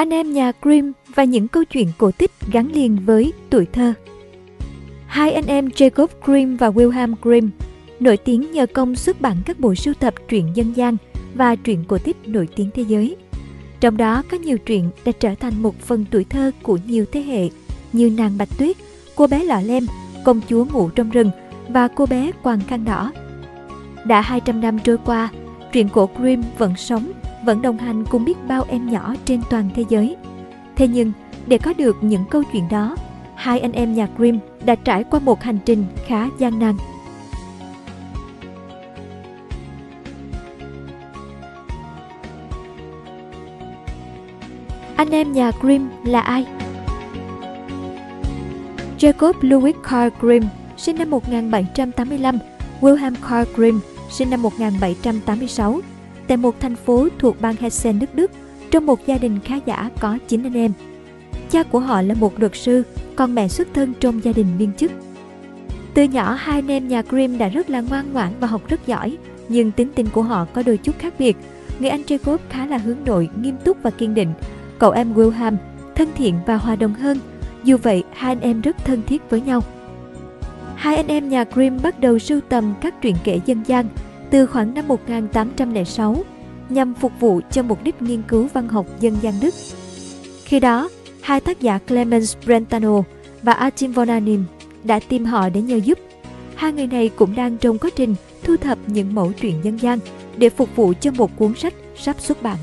anh em nhà Grimm và những câu chuyện cổ tích gắn liền với tuổi thơ. Hai anh em Jacob Grimm và Wilhelm Grimm nổi tiếng nhờ công xuất bản các bộ sưu tập truyện dân gian và truyện cổ tích nổi tiếng thế giới. Trong đó có nhiều truyện đã trở thành một phần tuổi thơ của nhiều thế hệ như Nàng Bạch Tuyết, Cô bé lọ lem, Công chúa ngủ trong rừng và Cô bé quàng khăn đỏ. Đã 200 năm trôi qua, truyện cổ Grimm vẫn sống, vẫn đồng hành cùng biết bao em nhỏ trên toàn thế giới. Thế nhưng, để có được những câu chuyện đó, hai anh em nhà Grimm đã trải qua một hành trình khá gian nan. Anh em nhà Grimm là ai? Jacob Louis Carl Grimm sinh năm 1785, Wilhelm Carl Grimm sinh năm 1786 tại một thành phố thuộc bang Hessen nước Đức trong một gia đình khá giả có 9 anh em. Cha của họ là một luật sư, còn mẹ xuất thân trong gia đình viên chức. Từ nhỏ hai anh em nhà Grimm đã rất là ngoan ngoãn và học rất giỏi, nhưng tính tình của họ có đôi chút khác biệt. Người anh Jacob khá là hướng nội, nghiêm túc và kiên định. Cậu em Wilhelm thân thiện và hòa đồng hơn, dù vậy hai anh em rất thân thiết với nhau. Hai anh em nhà Grimm bắt đầu sưu tầm các truyện kể dân gian từ khoảng năm 1806 nhằm phục vụ cho mục đích nghiên cứu văn học dân gian Đức. Khi đó, hai tác giả Clemens Brentano và Achim von Arnim đã tìm họ để nhờ giúp. Hai người này cũng đang trong quá trình thu thập những mẫu truyện dân gian để phục vụ cho một cuốn sách sắp xuất bản.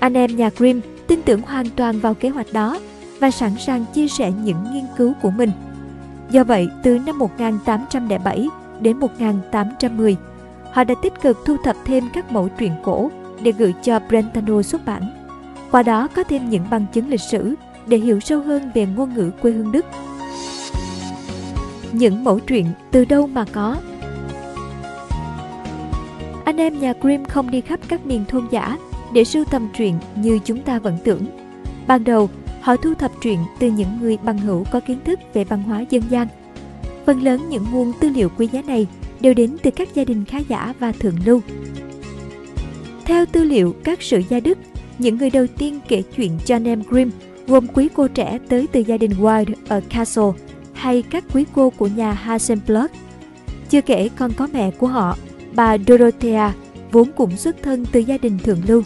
Anh em nhà Grimm tin tưởng hoàn toàn vào kế hoạch đó và sẵn sàng chia sẻ những nghiên cứu của mình. Do vậy, từ năm 1807 đến 1810, họ đã tích cực thu thập thêm các mẫu truyện cổ để gửi cho Brentano xuất bản. Qua đó có thêm những bằng chứng lịch sử để hiểu sâu hơn về ngôn ngữ quê hương Đức. Những mẫu truyện từ đâu mà có? Anh em nhà Grimm không đi khắp các miền thôn dã để sưu tầm truyện như chúng ta vẫn tưởng. Ban đầu, họ thu thập truyện từ những người bằng hữu có kiến thức về văn hóa dân gian. Phần lớn những nguồn tư liệu quý giá này đều đến từ các gia đình khá giả và thượng lưu. Theo tư liệu các sử gia Đức, những người đầu tiên kể chuyện cho anh em Grimm gồm quý cô trẻ tới từ gia đình Wilde ở Kassel hay các quý cô của nhà Hasenblut. Chưa kể còn có mẹ của họ, bà Dorothea, vốn cũng xuất thân từ gia đình thượng lưu.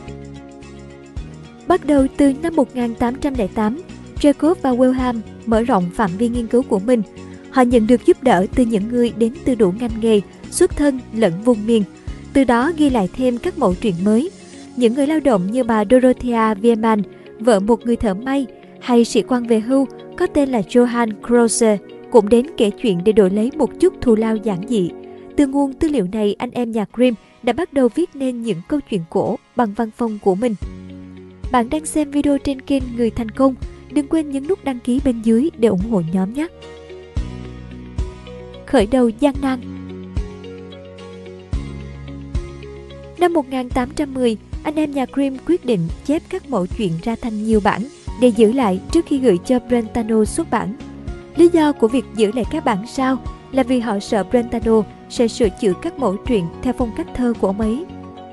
Bắt đầu từ năm 1808, Jacob và Wilhelm mở rộng phạm vi nghiên cứu của mình. Họ nhận được giúp đỡ từ những người đến từ đủ ngành nghề, xuất thân lẫn vùng miền. Từ đó ghi lại thêm các mẫu truyện mới. Những người lao động như bà Dorothea Viemann, vợ một người thợ may, hay sĩ quan về hưu có tên là Johann Krosse cũng đến kể chuyện để đổi lấy một chút thù lao giản dị. Từ nguồn tư liệu này, anh em nhà Grimm đã bắt đầu viết nên những câu chuyện cổ bằng văn phong của mình. Bạn đang xem video trên kênh Người Thành Công, đừng quên nhấn nút đăng ký bên dưới để ủng hộ nhóm nhé. Khởi đầu gian nan. Năm 1810, anh em nhà Grimm quyết định chép các mẫu truyện ra thành nhiều bản để giữ lại trước khi gửi cho Brentano xuất bản. Lý do của việc giữ lại các bản sao là vì họ sợ Brentano sẽ sửa chữa các mẫu truyện theo phong cách thơ của ông ấy.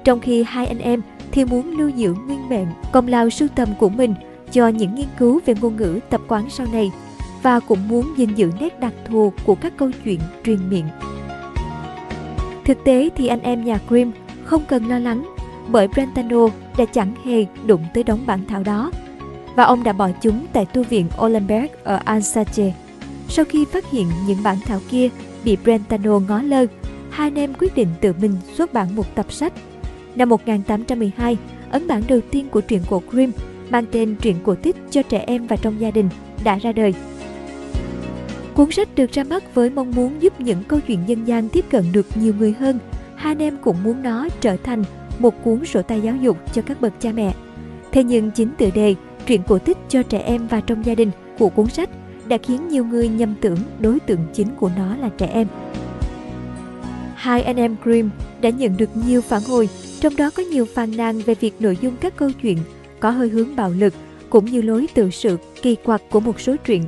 Trong khi hai anh em thì muốn lưu giữ nguyên vẹn công lao sưu tầm của mình cho những nghiên cứu về ngôn ngữ tập quán sau này và cũng muốn gìn giữ nét đặc thù của các câu chuyện truyền miệng. Thực tế thì anh em nhà Grimm không cần lo lắng bởi Brentano đã chẳng hề đụng tới đống bản thảo đó và ông đã bỏ chúng tại tu viện Ollenberg ở Alsace. Sau khi phát hiện những bản thảo kia bị Brentano ngó lơ, hai anh em quyết định tự mình xuất bản một tập sách. Năm 1812, ấn bản đầu tiên của truyện cổ Grimm mang tên Truyện cổ tích cho trẻ em và trong gia đình đã ra đời. Cuốn sách được ra mắt với mong muốn giúp những câu chuyện dân gian tiếp cận được nhiều người hơn. Hai anh em cũng muốn nó trở thành một cuốn sổ tay giáo dục cho các bậc cha mẹ. Thế nhưng chính tựa đề Truyện cổ tích cho trẻ em và trong gia đình của cuốn sách đã khiến nhiều người nhầm tưởng đối tượng chính của nó là trẻ em. Hai anh em Grimm đã nhận được nhiều phản hồi, trong đó có nhiều phàn nàn về việc nội dung các câu chuyện có hơi hướng bạo lực cũng như lối tự sự kỳ quặc của một số truyện.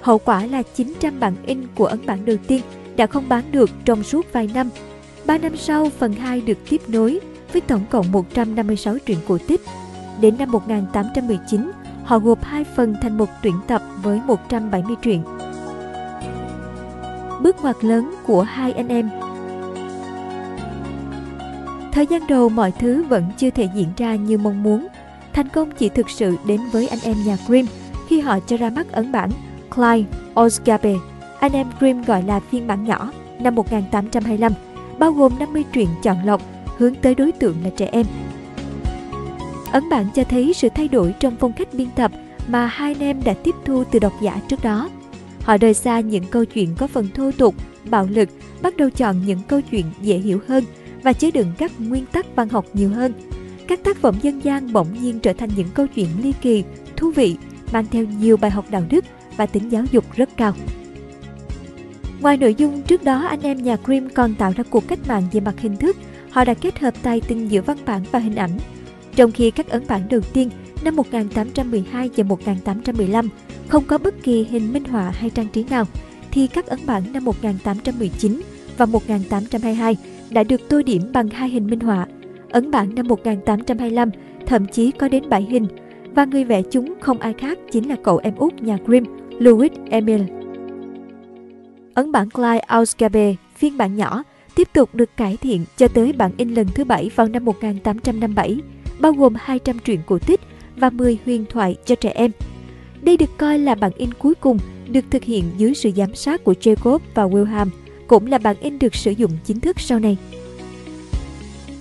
Hậu quả là 900 bản in của ấn bản đầu tiên đã không bán được trong suốt vài năm. 3 năm sau, phần 2 được tiếp nối với tổng cộng 156 truyện cổ tích. Đến năm 1819, họ gộp hai phần thành một tuyển tập với 170 truyện. Bước ngoặt lớn của hai anh em. Thời gian đầu mọi thứ vẫn chưa thể diễn ra như mong muốn. Thành công chỉ thực sự đến với anh em nhà Grimm khi họ cho ra mắt ấn bản Kleine Ausgabe, anh em Grimm gọi là phiên bản nhỏ, năm 1825, bao gồm 50 truyện chọn lọc hướng tới đối tượng là trẻ em. Ấn bản cho thấy sự thay đổi trong phong cách biên tập mà hai anh em đã tiếp thu từ độc giả trước đó. Họ rời xa những câu chuyện có phần thô tục, bạo lực, bắt đầu chọn những câu chuyện dễ hiểu hơn và chứa đựng các nguyên tắc văn học nhiều hơn. Các tác phẩm dân gian bỗng nhiên trở thành những câu chuyện ly kỳ, thú vị, mang theo nhiều bài học đạo đức và tính giáo dục rất cao. Ngoài nội dung, trước đó anh em nhà Grimm còn tạo ra cuộc cách mạng về mặt hình thức. Họ đã kết hợp tài tình giữa văn bản và hình ảnh. Trong khi các ấn bản đầu tiên năm 1812 và 1815 không có bất kỳ hình minh họa hay trang trí nào, thì các ấn bản năm 1819 và 1822 đã được tô điểm bằng hai hình minh họa. Ấn bản năm 1825 thậm chí có đến 7 hình, và người vẽ chúng không ai khác chính là cậu em út nhà Grimm, Louis Emil. Ấn bản Kleine Ausgabe, phiên bản nhỏ, tiếp tục được cải thiện cho tới bản in lần thứ 7 vào năm 1857, bao gồm 200 truyện cổ tích và 10 huyền thoại cho trẻ em. Đây được coi là bản in cuối cùng được thực hiện dưới sự giám sát của Jacob và Wilhelm, cũng là bản in được sử dụng chính thức sau này.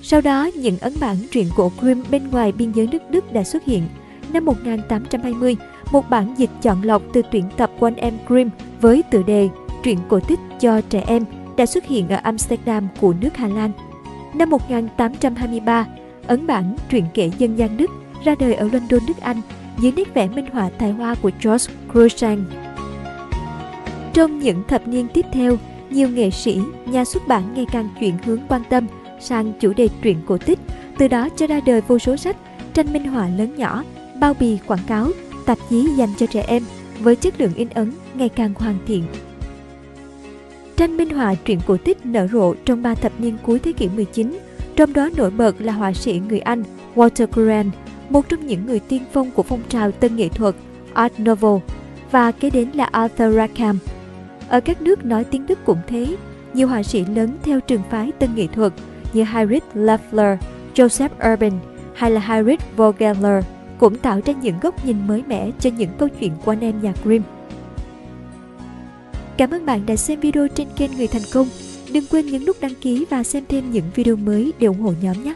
Sau đó, những ấn bản truyện cổ Grimm bên ngoài biên giới nước Đức đã xuất hiện. Năm 1820, một bản dịch chọn lọc từ tuyển tập của anh em Grimm với tựa đề Truyện cổ tích cho trẻ em đã xuất hiện ở Amsterdam của nước Hà Lan. Năm 1823, ấn bản truyện kể dân gian Đức ra đời ở London, nước Anh dưới nét vẽ minh họa tài hoa của George Cruikshank. Trong những thập niên tiếp theo, nhiều nghệ sĩ, nhà xuất bản ngày càng chuyển hướng quan tâm sang chủ đề truyện cổ tích, từ đó cho ra đời vô số sách, tranh minh họa lớn nhỏ, bao bì quảng cáo, tạp chí dành cho trẻ em với chất lượng in ấn ngày càng hoàn thiện. Tranh minh họa truyện cổ tích nở rộ trong 3 thập niên cuối thế kỷ 19, trong đó nổi bật là họa sĩ người Anh Walter Crane, một trong những người tiên phong của phong trào tân nghệ thuật Art Nouveau, và kế đến là Arthur Rackham. Ở các nước nói tiếng Đức cũng thế, nhiều họa sĩ lớn theo trường phái tân nghệ thuật như Heinrich Leffler, Joseph Urban hay là Heinrich Vogeler cũng tạo ra những góc nhìn mới mẻ cho những câu chuyện của anh em nhà Grimm. Cảm ơn bạn đã xem video trên kênh Người Thành Công. Đừng quên nhấn nút đăng ký và xem thêm những video mới để ủng hộ nhóm nhé!